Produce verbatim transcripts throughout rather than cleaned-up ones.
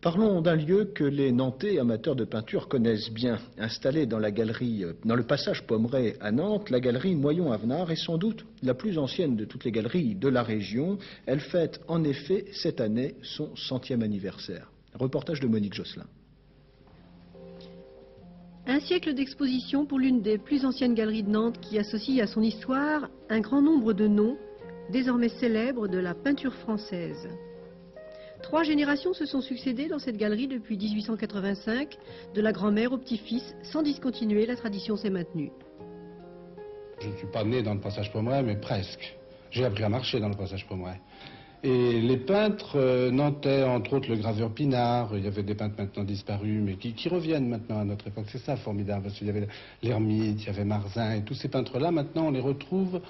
Parlons d'un lieu que les Nantais amateurs de peinture connaissent bien. Installée dans la galerie, dans le passage Pommeraye à Nantes, la galerie Moyon-Avenard est sans doute la plus ancienne de toutes les galeries de la région. Elle fête en effet cette année son centième anniversaire. Reportage de Monique Josselin. Un siècle d'exposition pour l'une des plus anciennes galeries de Nantes qui associe à son histoire un grand nombre de noms, désormais célèbres de la peinture française. Trois générations se sont succédées dans cette galerie depuis dix-huit cent quatre-vingt-cinq, de la grand-mère au petit-fils, sans discontinuer, la tradition s'est maintenue. Je ne suis pas né dans le passage Pommeraye, mais presque. J'ai appris à marcher dans le passage Pommeraye. Et les peintres euh, nantais, entre autres le graveur Pinard, il y avait des peintres maintenant disparus, mais qui, qui reviennent maintenant à notre époque, c'est ça formidable, parce qu'il y avait l'ermite, il y avait Marzin, et tous ces peintres-là, maintenant on les retrouve...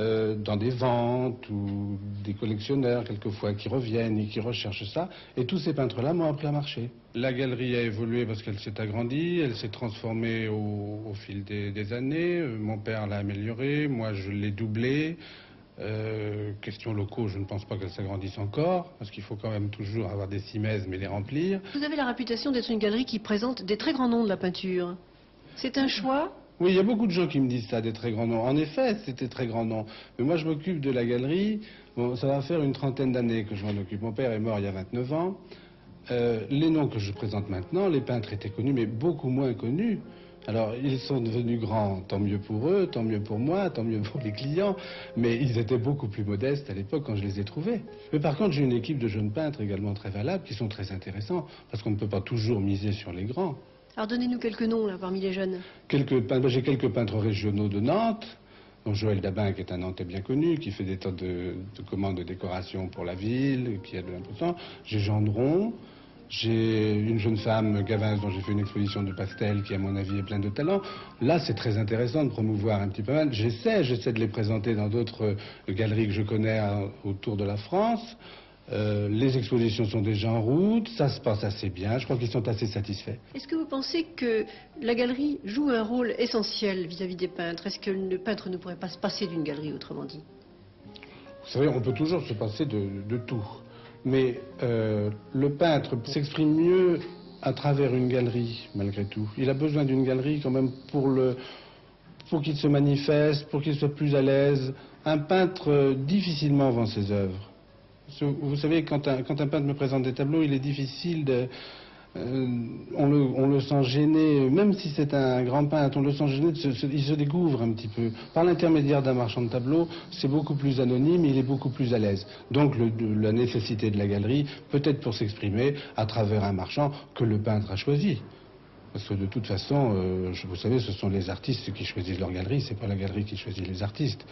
Euh, dans des ventes ou des collectionneurs quelquefois qui reviennent et qui recherchent ça. Et tous ces peintres-là m'ont appris à marcher. La galerie a évolué parce qu'elle s'est agrandie, elle s'est transformée au, au fil des, des années. Euh, mon père l'a améliorée, moi je l'ai doublée. Euh, question locaux, je ne pense pas qu'elle s'agrandisse encore, parce qu'il faut quand même toujours avoir des simèses mais les remplir. Vous avez la réputation d'être une galerie qui présente des très grands noms de la peinture. C'est un choix ? Oui, il y a beaucoup de gens qui me disent ça, des très grands noms. En effet, c'était très grands noms. Mais moi, je m'occupe de la galerie. Bon, ça va faire une trentaine d'années que je m'en occupe. Mon père est mort il y a vingt-neuf ans. Euh, les noms que je présente maintenant, les peintres étaient connus, mais beaucoup moins connus. Alors, ils sont devenus grands. Tant mieux pour eux, tant mieux pour moi, tant mieux pour les clients. Mais ils étaient beaucoup plus modestes à l'époque quand je les ai trouvés. Mais par contre, j'ai une équipe de jeunes peintres également très valables, qui sont très intéressants, parce qu'on ne peut pas toujours miser sur les grands. Alors donnez-nous quelques noms là parmi les jeunes. Quelques, j'ai quelques peintres régionaux de Nantes, dont Joël Dabin qui est un Nantais bien connu, qui fait des tas de, de commandes de décoration pour la ville, qui a de l'importance. J'ai Jean Neron, j'ai une jeune femme, Gavince, dont j'ai fait une exposition de pastel qui à mon avis est pleine de talent. Là c'est très intéressant de promouvoir un petit peu. J'essaie, j'essaie de les présenter dans d'autres galeries que je connais autour de la France. Euh, les expositions sont déjà en route, ça se passe assez bien, je crois qu'ils sont assez satisfaits. Est-ce que vous pensez que la galerie joue un rôle essentiel vis-à-vis des peintres? Est-ce que le peintre ne pourrait pas se passer d'une galerie, autrement dit? Vous savez, on peut toujours se passer de, de tout, mais euh, le peintre s'exprime mieux à travers une galerie, malgré tout. Il a besoin d'une galerie quand même pour le... pour qu'il se manifeste, pour qu'il soit plus à l'aise. Un peintre euh, difficilement vend ses œuvres. Vous savez, quand un, quand un peintre me présente des tableaux, il est difficile de... Euh, on, le, on le sent gêné, même si c'est un grand peintre, on le sent gêné, de se, se, il se découvre un petit peu. Par l'intermédiaire d'un marchand de tableaux, c'est beaucoup plus anonyme, il est beaucoup plus à l'aise. Donc le, la nécessité de la galerie, peut-être pour s'exprimer à travers un marchand que le peintre a choisi. Parce que de toute façon, euh, vous savez, ce sont les artistes qui choisissent leur galerie, c'est pas la galerie qui choisit les artistes.